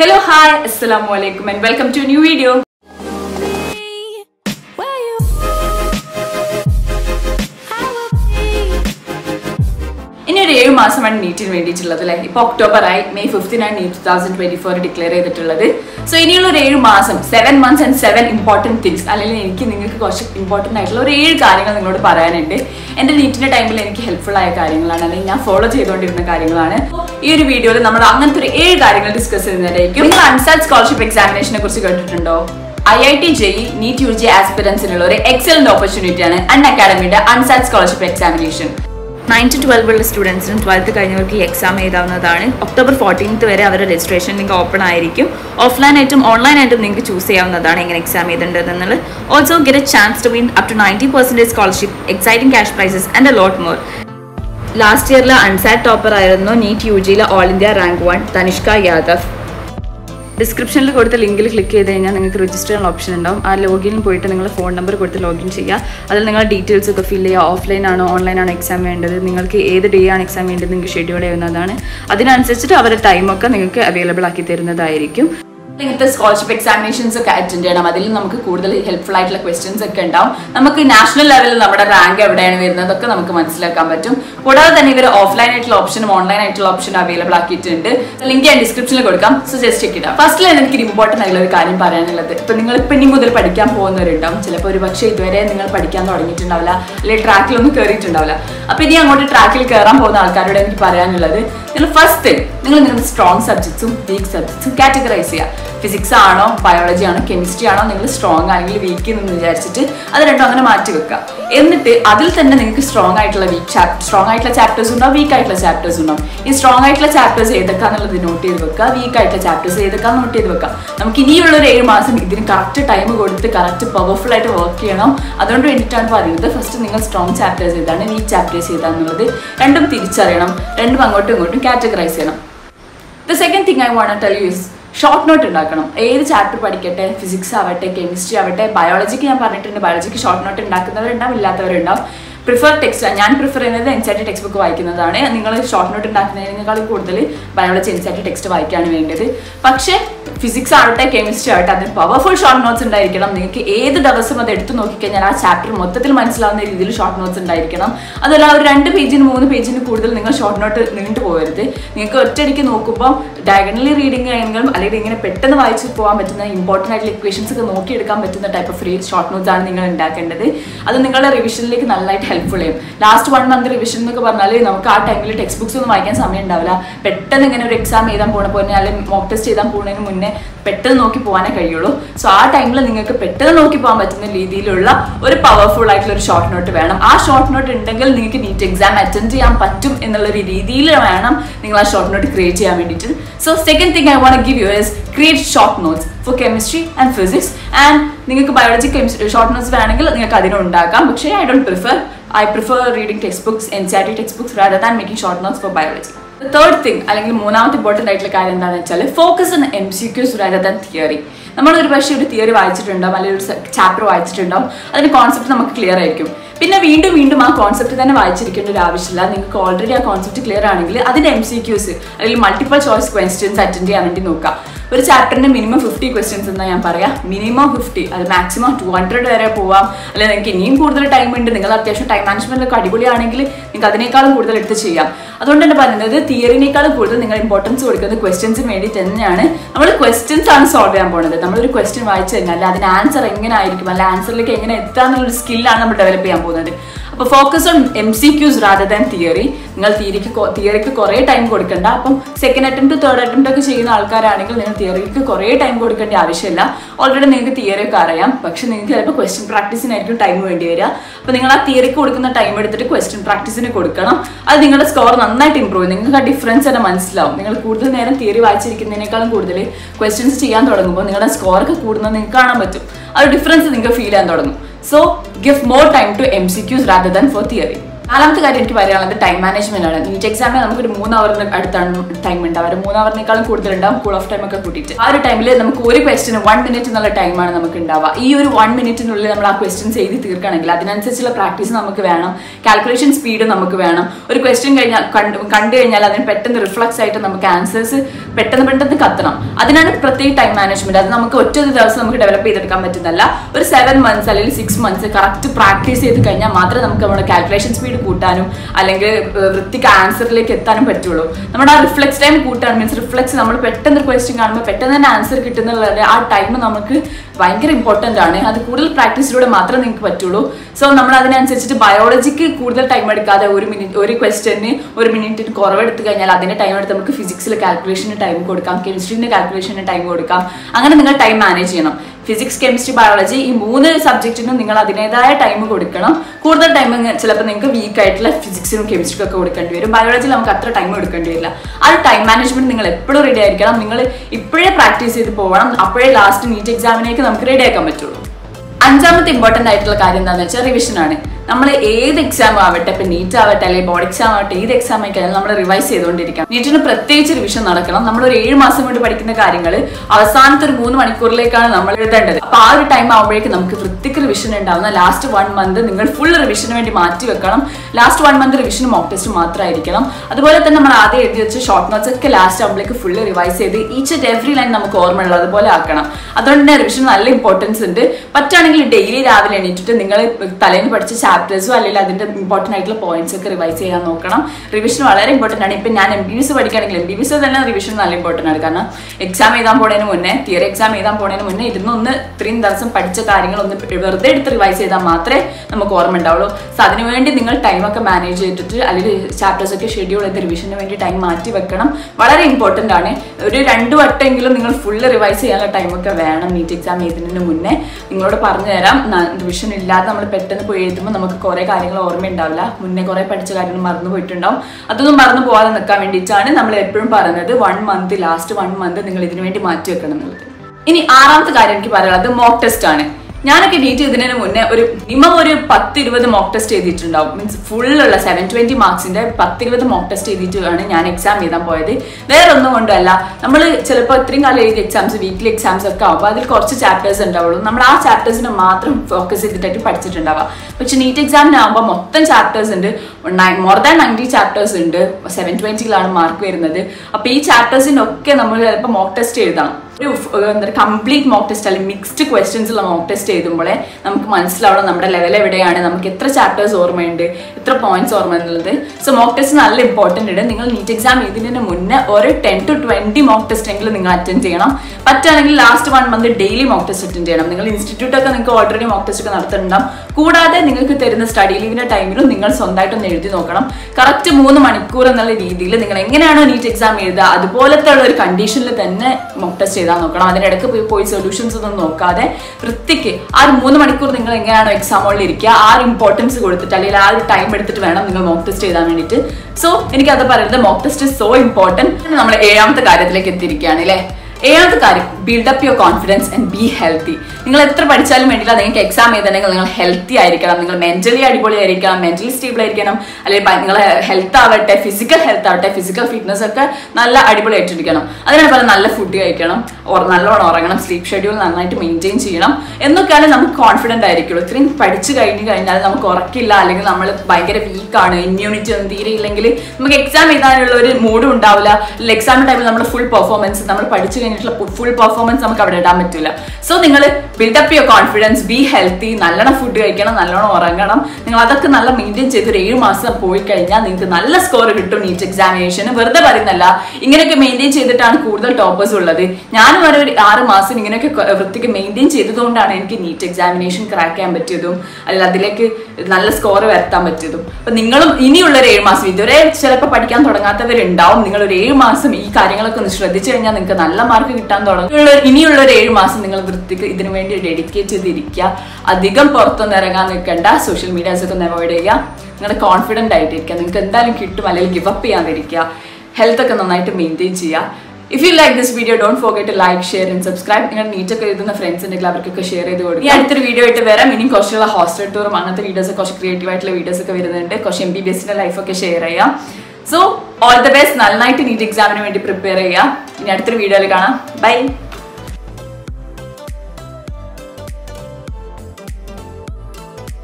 Hello, hi, assalamu alaikum, and welcome to a new video. In NEET in October, May 15th, 2024 declared. So, in 7 months and 7 important things. I will tell you important things. I will tell you IIT JEE, NEET UG aspirants in excellent opportunity and academy UNSAT scholarship examination. 9 to 12 students in 12th exam October 14th registration open offline item online item choose exam. Also get a chance to win up to 90% scholarship, exciting cash prizes and a lot more. Last year UNSAT topper NEET UG All India rank 1 Tanishka Yadav. Description la kodutha link il click cheyidayna ningalku register an option undavum aa login poyittu ningala phone number kodutha login cheya adil ningala details okke fill cheya offline aano online aano exam vendathu ningalku edu day aanu exam vendathu ningalku schedule cheyanadana adinanusarichittu avare time okke ningalku available aakki therunnathayirikkum. The scholarship examinations are attended. We have helpful questions. We have national level rank. We have offline option and online option available. The link is in the description. So just check it out. First, I have important thing. First thing, you have strong subjects and weak subjects. Categorize. Physics, biology, chemistry are strong and weak. That's why you strong and weak chapters. Strong chapters and weak chapters. These strong chapters are noted, weak chapters are noted. We have the correct time and correct powerful work. That's why first you strong chapters and weak chapters. You categorize. The second thing I want to tell you is short note undakanam. Either chapter padikkatte, physics avate, chemistry avate, biology ki njan parnittunde, biology ki short note undakunnavaru undavum, illatavaru undavum. Prefer text njan prefer cheynathu NCIT textbook vaikkunnathaanu. Ningal short note undakkunnathinekal kooduthal biology NCIT text vaikkanu vendathu. Pakshe physics avate, chemistry avate, adin powerful short notes undayirikkanam. Ningalku edu divasam adu eduthu nokkikkannal aa chapter mothathil manasilavunna reethiyil short notes undayirikkanam. Adalla oru 2 page nu 3 page nu kooduthal ningal short note nindu povarudhu. Ningalku ottadikku nokkumbom diagonally reading ayengalum allegedly ingane pettannu vaichu povan pattuna important aayittu equations okke nokki edukkan pattuna type of free short notes aanu ningal undakendathu. Adu ningalde revision like nallai helpful. Last 1 month revision nokku parnale namukku aa time il textbooks onnu vaikkan samayam undavilla. Pettannu ingane oru exam edan pona pone alle mock test edan ponene munne pettannu nokki povane kayyullu. So aa time il ningalku pettannu nokki povan pattuna reethiyilulla oru powerful aayittulla oru short note venam. Aa short note undengil ningalku NEET exam attend cheyan pattum ennulla oru reethiyil venam ningal aa short note create cheyan vendittu. So second thing I want to give you is create short notes for chemistry and physics, and ningalku biology chemistry short notes venengil ningalku adinu undakam. But I don't prefer. I prefer reading textbooks, NCIT textbooks, rather than making short notes for biology. The third thing, most important is focus on MCQs rather than theory. We have a theory or chapter, the concept is clear. If you have a concept, you can already have a concept clear. That's MCQs, multiple choice questions. In a chapter, minimum 50 questions. Minimum 50, maximum 200. If you have time, you can do time management. That's why theory is important. The questions are made. We questions are solved. We question answer. Skill. But focus on MCQs rather than theory. You have theory time. Second attempt to third attempt to you have theory time. Already you have theory, but you have question practice time. You have theory time question practice. That you score is improved. You have difference in theory. You questions you score difference. So give more time to MCQs rather than for theory. നാലാമത്തെ കാര്യം എനിക്ക് പറയാനുള്ളത് time management ആണ്. NEET എക്സാമിന് നമുക്കൊരു 3 hours അടുത്താണ് time ഉണ്ടാവുക. 3 hours കൂടുതലുണ്ടാവും കൂൾ ഓഫ് ടൈം ഒക്കെ കൂട്ടിയിട്ട്. ആ ഒരു ടൈമിൽ നമുക്ക് ഒരു ക്വസ്റ്റിന് 1 minute എന്നുള്ള ടൈമാണ് നമുക്ക് ഉണ്ടാവുക. ഈ ഒരു 1 minute നമ്മൾ ആ ക്വസ്റ്റ്യൻസ് എഴുതി തീർക്കണമെങ്കിൽ അതിനനുസരിച്ചുള്ള പ്രാക്ടീസ് നമുക്ക് വേണം, കാൽക്കുലേഷൻ സ്പീഡ് നമുക്ക് വേണം. ഒരു ക്വസ്റ്റ്യൻ കഴിഞ്ഞാൽ കണ്ടു കഴിഞ്ഞാൽ അതിന് പെട്ടെന്ന് റിഫ്ലക്സ് ആയിട്ട് നമുക്ക് ആൻസേഴ്സ് പെട്ടെന്ന് കത്തണം. അതിനാണ് പ്രത്യേക ടൈം മാനേജ്മെന്റ്. അത് നമുക്ക് ഒറ്റ ദിവസം നമുക്ക് ഡെവലപ്പ് ചെയ്തെടുക്കാൻ പറ്റുന്നതല്ല. ഒരു 7 months അല്ലെങ്കിൽ 6 months കറക്റ്റ് പ്രാക്ടീസ് ചെയ്ത് കഴിഞ്ഞാൽ മാത്രമേ നമുക്ക് നമ്മുടെ കാൽക്കുലേഷൻ സ്പീഡ് കൂട്ടാനും അല്ലെങ്കിൽ വൃത്തിക്ക് ആൻസറിലേക്ക് എത്താനും പറ്റുള്ളൂ. നമ്മുടെ ആ റിഫ്ലക്സ് ടൈം കൂട്ടാൻ മീൻസ് റിഫ്ലക്സ് നമ്മൾ പെട്ടെന്ന് ക്വസ്റ്റ്യൻ കാണുമ്പോൾ പെട്ടെന്ന് തന്നെ ആൻസർ കിട്ടുന്നുള്ളത് ആ ടൈം നമുക്ക് ഭയങ്കര ഇമ്പോർട്ടൻ്റ് ആണ്. അത് കൂടുതൽ പ്രാക്ടീസിലൂടെ മാത്രമേ നിങ്ങൾക്ക് പറ്റുള്ളൂ. സോ നമ്മൾ അതിനനുസരിച്ചിട്ട് ബയോളജിക്ക് കൂടുതൽ ടൈം എടുക്കാതെ ഒരു ക്വസ്റ്റ്യന് 1 minute കുറവെടുത്ത് കഴിഞ്ഞാൽ അതിൻ്റെ ടൈം എടുത്ത് നമുക്ക് ഫിസിക്സിൽ കാൽക്കുലേഷന് ടൈം കൊടുക്കാം, കെമിസ്ട്രീൻ്റെ കാൽക്കുലേഷന് ടൈം കൊടുക്കാം. അങ്ങനെ നിങ്ങൾ ടൈം മാനേജ് ചെയ്യണം. ഫിസിക്സ്, കെമിസ്ട്രി, ബയോളജി ഈ 3 സബ്ജക്റ്റിനും നിങ്ങൾ അതിൻ്റെതായ ടൈം കൊടുക്കണം. കൂടുതൽ ടൈം ചിലപ്പോൾ നിങ്ങൾക്ക് വീക്കായിട്ടുള്ള ഫിസിക്സിനും കെമിസ്ട്രിക്കും ഒക്കെ കൊടുക്കേണ്ടി വരും. ബയോളജിയിൽ നമുക്ക് അത്ര ടൈം കൊടുക്കേണ്ടി വരില്ല. ആ ടൈം മാനേജ്മെന്റ് നിങ്ങൾ എപ്പോഴും റെഡി ആയിരിക്കണം. നിങ്ങൾ ഇപ്പോഴേ പ്രാക്ടീസ് ചെയ്ത് പോകണം. അപ്പോഴേ ലാസ്റ്റ് നീറ്റ് എക്സാമിനേക്ക് നമുക്ക് റെഡി ആക്കാൻ പറ്റുള്ളൂ. 5th ഇമ്പോർട്ടൻ്റ് ആയിട്ടുള്ള കാര്യം എന്താണെന്ന് വെച്ചാൽ റിവിഷനാണ്. നമ്മൾ ഏത് എക്സാം ആവട്ടെ, ഇപ്പം നീറ്റ് ആവട്ടെ അല്ലെങ്കിൽ ബോർഡ് എക്സാം ആവട്ടെ, ഏത് എക്സാം ആയിക്കഴിഞ്ഞാൽ നമ്മൾ റിവൈസ് ചെയ്തുകൊണ്ടിരിക്കണം. നീറ്റിന് പ്രത്യേകിച്ച് റിവിഷൻ നടക്കണം. നമ്മളൊരു 7 months കൊണ്ട് പഠിക്കുന്ന കാര്യങ്ങൾ അവസാനത്തെ ഒരു 3 hours നമ്മൾ എഴുതേണ്ടത്. അപ്പോൾ ആ ഒരു ടൈം ആകുമ്പോഴേക്കും നമുക്ക് വൃത്തിക്ക് റിവിഷൻ ഉണ്ടാവുന്ന ലാസ്റ്റ് 1 month നിങ്ങൾ ഫുൾ റിവിഷന് വേണ്ടി മാറ്റി വെക്കണം. ലാസ്റ്റ് 1 month റിവിഷന് മോക്ക് ടെസ്റ്റ് മാത്രമായിരിക്കണം. അതുപോലെ തന്നെ നമ്മൾ ആദ്യം എഴുതി വെച്ച് ഷോർട്ട് നോട്ട്സ് ഒക്കെ ലാസ്റ്റ് ആകുമ്പോഴേക്ക് ഫുൾ റിവൈസ് ചെയ്ത് ഈച്ച് ആൻഡ് എവറി ലൈൻ നമുക്ക് ഓർമ്മയുള്ളത് അതുപോലെ ആക്കണം. അതുകൊണ്ട് തന്നെ റിവിഷൻ നല്ല ഇമ്പോർട്ടൻസ് ഉണ്ട്. പറ്റുകയാണെങ്കിൽ ഡെയിലി രാവിലെ എണീറ്റിട്ട് നിങ്ങൾ തലേന്ന് പഠിച്ച ചാപ്റ്റേഴ്സും അല്ലെങ്കിൽ അതിൻ്റെ ഇമ്പോർട്ടൻ്റ് ആയിട്ടുള്ള പോയിന്റ്സ് ഒക്കെ റിവൈസ് ചെയ്യാൻ നോക്കണം. റിവിഷൻ വളരെ ഇമ്പോർട്ടൻ്റ് ആണ്. ഇപ്പം ഞാൻ MBBS പഠിക്കുകയാണെങ്കിൽ MBBS തന്നെ റിവിഷൻ നല്ല ഇമ്പോർട്ടൻ്റ് ആണ്. കാരണം എക്സാം എഴുതാൻ പോകുന്നതിന് മുന്നേ, തിയറി എക്സാം എഴുതാൻ പോകുന്നതിന് മുന്നേ ഇരുന്നൊന്ന് ഇത്രയും ദിവസം പഠിച്ച കാര്യങ്ങളൊന്ന് വെറുതെ എടുത്ത് റിവൈസ് ചെയ്താൽ മാത്രമേ നമുക്ക് ഓർമ്മ ഉണ്ടാവുള്ളൂ. സോ അതിനുവേണ്ടി നിങ്ങൾ ടൈമൊക്കെ മാനേജ് ചെയ്തിട്ട് അല്ലെങ്കിൽ ചാപ്റ്റേഴ്സൊക്കെ ഷെഡ്യൂൾ ചെയ്ത് റിവിഷന് വേണ്ടി ടൈം മാറ്റി വെക്കണം. വളരെ ഇമ്പോർട്ടൻ്റ് ആണ്. ഒരു 2 times നിങ്ങൾ ഫുള്ള് റിവൈസ് ചെയ്യാനുള്ള ടൈമൊക്കെ വേണം. നീറ്റ് എക്സാം എഴുതുന്നതിന് മുന്നേ നിങ്ങളോട് പറഞ്ഞു തരാം. റിവിഷൻ ഇല്ലാതെ നമ്മൾ പെട്ടെന്ന് പോയി എഴുതുമ്പോൾ നമുക്ക് കുറേ കാര്യങ്ങൾ ഓർമ്മയുണ്ടാവില്ല. മുന്നേ കുറേ പഠിച്ച കാര്യങ്ങൾ മറന്നു പോയിട്ടുണ്ടാവും. അതൊന്നും മറന്നു പോകാതെ നിൽക്കാൻ വേണ്ടിയിട്ടാണ് നമ്മൾ എപ്പോഴും പറയുന്നത് 1 month, ലാസ്റ്റ് 1 month നിങ്ങൾ ഇതിനു വേണ്ടി മാറ്റി വെക്കണം എന്നുള്ളത്. ഇനി 6th കാര്യം എനിക്ക് പറയാനുള്ളത് മോക്ക് ടെസ്റ്റ് ആണ്. ഞാനൊക്കെ നീറ്റ് ഇതിനു മുന്നേ ഒരു മിനിമം ഒരു 10-20 മോക്ക് ടെസ്റ്റ് ചെയ്തിട്ടുണ്ടാവും. മീൻസ് ഫുള്ളുള്ള 720 marks10-20 മോക്ക് ടെസ്റ്റ് ചെയ്തിട്ടാണ് ഞാൻ എക്സാം എഴുതാൻ പോയത്. വേറൊന്നും കൊണ്ടല്ല. നമ്മൾ ചിലപ്പോൾ ഇത്രയും കാലം എഴുതിയ എക്സാംസ് വീക്കിലി എക്സാംസ് ഒക്കെ ആകുമ്പോൾ അതിൽ കുറച്ച് ചാപ്റ്റേഴ്സ് ഉണ്ടാവുള്ളൂ. നമ്മൾ ആ ചാപ്റ്റേഴ്സിനെ മാത്രം ഫോക്കസ് ചെയ്തിട്ടായിട്ട് പഠിച്ചിട്ടുണ്ടാവുക. പക്ഷേ നീറ്റ് എക്സാമിനാകുമ്പോൾ മൊത്തം ചാപ്റ്റേഴ്സ് ഉണ്ട്. more than 90 ചാപ്റ്റേഴ്സ് ഉണ്ട്. 720 മാർക്ക് വരുന്നത്. അപ്പോൾ ഈ ചാപ്റ്റേഴ്സിനൊക്കെ നമ്മൾ ചിലപ്പോൾ മോക്ക് ടെസ്റ്റ് എഴുതണം. ഒരു കംപ്ലീറ്റ് മോക്ക് ടെസ്റ്റ് അല്ലെങ്കിൽ മിക്സ്ഡ് ക്വസ്റ്റ്യൻസുള്ള മോക്ക് ടെസ്റ്റ് എഴുതുമ്പോഴേ നമുക്ക് മനസ്സിലാവണം നമ്മുടെ ലെവൽ എവിടെയാണ്, നമുക്ക് എത്ര ചാപ്റ്റേഴ്സ് ഓർമ്മയുണ്ട്, എത്ര പോയിന്റ്സ് ഓർമ്മ എന്നുള്ളത്. സോ മോക്ക് ടെസ്റ്റ് നല്ല ഇമ്പോർട്ടൻ്റ് ഉണ്ട്. നിങ്ങൾ നീറ്റ് എക്സാം എഴുതുന്നതിന് മുന്നേ ഒരു 10-20 മോക്ക് ടെസ്റ്റ് എങ്കിലും നിങ്ങൾ അറ്റൻഡ് ചെയ്യണം. പറ്റുകയാണെങ്കിൽ last 1 month daily mock test attend ചെയ്യണം. നിങ്ങൾ ഇൻസ്റ്റിറ്റ്യൂട്ടൊക്കെ നിങ്ങൾക്ക് ഓൾറെഡി മോക്ക് ടെസ്റ്റ് ഒക്കെ നടത്തുന്നുണ്ടാവും. കൂടാതെ നിങ്ങൾക്ക് തരുന്ന സ്റ്റഡി ലീവിൻ്റെ ടൈമിലും നിങ്ങൾ സ്വന്തമായിട്ടൊന്ന് എഴുതി നോക്കണം. കറക്റ്റ് 3 hours എന്നുള്ള രീതിയിൽ നിങ്ങൾ എങ്ങനെയാണോ നീറ്റ് എക്സാം എഴുതുക അതുപോലത്തെ ഉള്ള ഒരു കണ്ടീഷനിൽ തന്നെ മോക്ക് ടെസ്റ്റ് നോക്കണം. അതിനിടയ്ക്ക് പോയി സൊല്യൂഷൻസ് ഒന്നും നോക്കാതെ വൃത്തിക്ക് ആ 3 hours നിങ്ങൾ എങ്ങനെയാണോ എക്സാം ഹോളിൽ ഇരിക്കുക ആ ഒരു ഇമ്പോർട്ടൻസ് കൊടുത്തിട്ട് അല്ലെങ്കിൽ ആ ഒരു ടൈം എടുത്തിട്ട് വേണം നിങ്ങൾ മോക്ക് ടെസ്റ്റ് എഴുതാൻ വേണ്ടിയിട്ട്. സോ എനിക്കത് പറയുന്നത് mock test is so important. നമ്മൾ 7th കാര്യത്തിലേക്ക് എത്തിയിരിക്കുകയാണ് അല്ലേ. 7th കാര്യം build up your confidence and be healthy. നിങ്ങൾ എത്ര പഠിച്ചാലും വേണ്ടിയില്ല, നിങ്ങൾക്ക് എക്സാം എഴുതണമെങ്കിൽ നിങ്ങൾ ഹെൽത്തി ആയിരിക്കണം. നിങ്ങൾ മെന്റലി അടിപൊളിയായിരിക്കണം, മെന്റലി സ്റ്റേബിൾ ആയിരിക്കണം. അല്ലെങ്കിൽ നിങ്ങളെ ഹെൽത്ത് ആവട്ടെ, ഫിസിക്കൽ ഹെൽത്ത് ആവട്ടെ, ഫിസിക്കൽ ഫിറ്റ്നസ് ഒക്കെ നല്ല അടിപൊളിയായിട്ടിരിക്കണം. അതിനാണ് പറഞ്ഞാൽ നല്ല ഫുഡ് കഴിക്കണം, നല്ലോണം ഉറങ്ങണം, സ്ലീപ്പ് ഷെഡ്യൂൾ നന്നായിട്ട് മെയിൻറ്റെയിൻ ചെയ്യണം. എന്നൊക്കെയാണ് നമുക്ക് കോൺഫിഡൻറ്റ് ആയിരിക്കുള്ളൂ. ഇത്രയും പഠിച്ചു കഴിഞ്ഞാൽ നമുക്ക് ഉറക്കില്ല, അല്ലെങ്കിൽ നമ്മൾ ഭയങ്കര വീക്കാണ്, ഇമ്മ്യൂണിറ്റി ഒന്നും തീരെ ഇല്ലെങ്കിൽ നമുക്ക് എക്സാം എഴുതാനുള്ള ഒരു മൂഡും ഉണ്ടാവില്ല. എക്സാമിൻ്റെ ടൈമിൽ നമ്മൾ ഫുൾ പെർഫോമൻസ്, നമ്മൾ പഠിച്ചു കഴിഞ്ഞിട്ടുള്ള ഫുൾ പെർഫോമൻസ് നമുക്ക് അവിടെ ഇടാൻ പറ്റില്ല. സോ നിങ്ങൾ build up your confidence, be healthy, നല്ലോണം ഫുഡ് കഴിക്കണം, നല്ലോണം ഉറങ്ങണം. നിങ്ങൾ അതൊക്കെ നല്ല മെയിൻറ്റെയിൻ ചെയ്ത് ഒരു 7 months പോയി കഴിഞ്ഞാൽ നിങ്ങൾക്ക് നല്ല സ്കോർ കിട്ടും നീറ്റ് എക്സാമിനേഷന്. വെറുതെ പറയുന്നല്ല, ഇങ്ങനെയൊക്കെ മെയിൻറ്റെയിൻ ചെയ്തിട്ടാണ് കൂടുതൽ ടോപ്പേഴ്സ് ഉള്ളത്. ഞാനും ഒരു 6 months ഇങ്ങനെയൊക്കെ വൃത്തിക്ക് മെയിൻറ്റെയിൻ ചെയ്തതുകൊണ്ടാണ് എനിക്ക് നീറ്റ് എക്സാമിനേഷൻ ക്രാക്ക് ചെയ്യാൻ പറ്റിയതും അല്ലെങ്കിൽ അതിലേക്ക് നല്ല സ്കോർ വരുത്താൻ പറ്റിയതും. അപ്പം നിങ്ങളും ഇനിയുള്ള ഒരു 7 months ഇതുവരെ ചിലപ്പോൾ പഠിക്കാൻ തുടങ്ങാത്തവരുണ്ടാവും. നിങ്ങളൊരു 7 months ഈ കാര്യങ്ങളൊക്കെ ഒന്ന് ശ്രദ്ധിച്ചു കഴിഞ്ഞാൽ നിങ്ങൾക്ക് നല്ല മാർക്ക് കിട്ടാൻ തുടങ്ങും. ഇനിയുള്ള ഒരു 7 months നിങ്ങൾ വൃത്തിക്ക് ഇതിനു വേണ്ടി ഡെഡിക്കേറ്റ് ചെയ്തിരിക്കുക. അധികം പുറത്തൊന്നും ഇറങ്ങാൻ നിൽക്കേണ്ട, സോഷ്യൽ മീഡിയാസൊക്കെ ഒന്ന് അവോയ്ഡ് ചെയ്യുക. നിങ്ങളുടെ കോൺഫിഡൻ്റ് ആയിട്ടിരിക്കുക, നിങ്ങൾക്ക് എന്തായാലും കിട്ടും. അല്ലെങ്കിൽ ഗിവപ്പ് ചെയ്യാതിരിക്കുക, ഹെൽത്തൊക്കെ നന്നായിട്ട് മെയിൻറ്റെയിൻ ചെയ്യുക. If you like this video, don't forget to like, share and subscribe. If you like this friends and share it. If video, meaning hostel tour, videos, share. So, all the best. NEET exam prepare. Bye.